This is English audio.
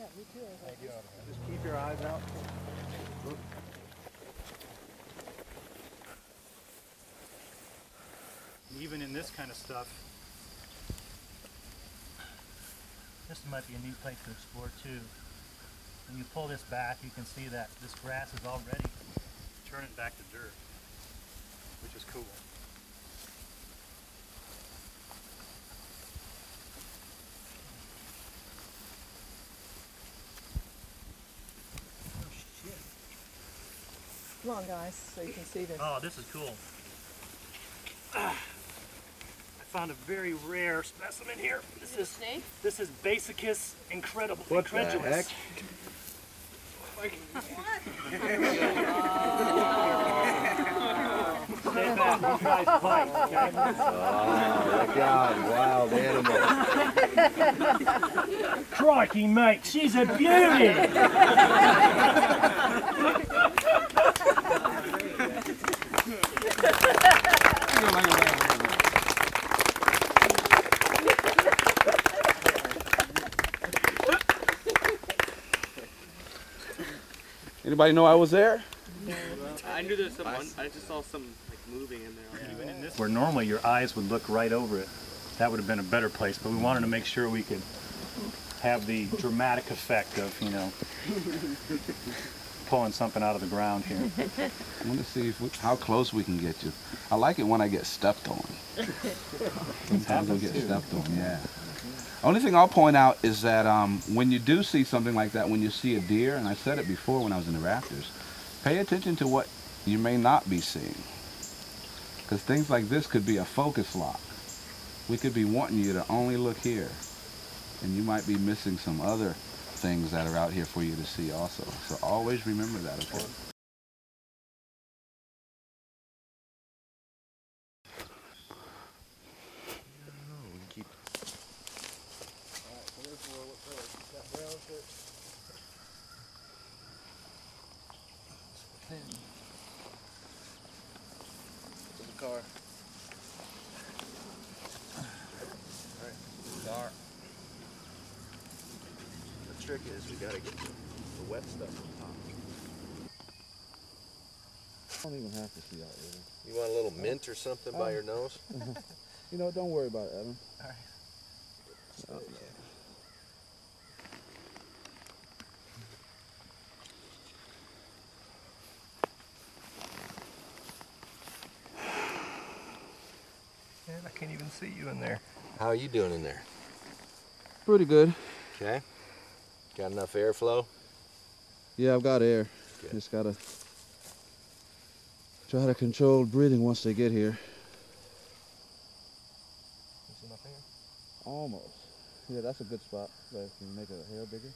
Yeah, me too. Thank you. Just keep your eyes out. Look. Even in this kind of stuff, this might be a neat place to explore too. When you pull this back, you can see that this grass is already turning back to dirt, which is cool. Come on, guys, so you can see this. Oh, this is cool. I found a very rare specimen here. This is a snake? This is Basicus incredulus. What the heck? Stay back, you guys bite, okay? Oh, my God, wild animal. Crikey, mate, she's a beauty! Anybody know I was there? No. I knew there's someone. I just saw some like moving in there. Yeah. Even in this, where normally your eyes would look right over it, that would have been a better place. But we wanted to make sure we could have the dramatic effect of, you know, pulling something out of the ground here. I want to see if how close we can get you. I like it when I get stepped on. Sometimes I get stepped on. Yeah. Only thing I'll point out is that when you do see something like that, when you see a deer, and I said it before when I was in the rafters, pay attention to what you may not be seeing. Because things like this could be a focus lock. We could be wanting you to only look here. And you might be missing some other things that are out here for you to see also. So always remember that, okay? Is we got to get the wet stuff on top. I don't even have to see out really. You want a little mint or something by your nose? You know, don't worry about it, Evan. All right. Oh, yeah. Man, I can't even see you in there. How are you doing in there? Pretty good. Okay. Got enough airflow? Yeah, I've got air. Good. Just gotta try to control breathing once they get here. Is enough air? Almost. Yeah, that's a good spot. But can you make it a hair bigger?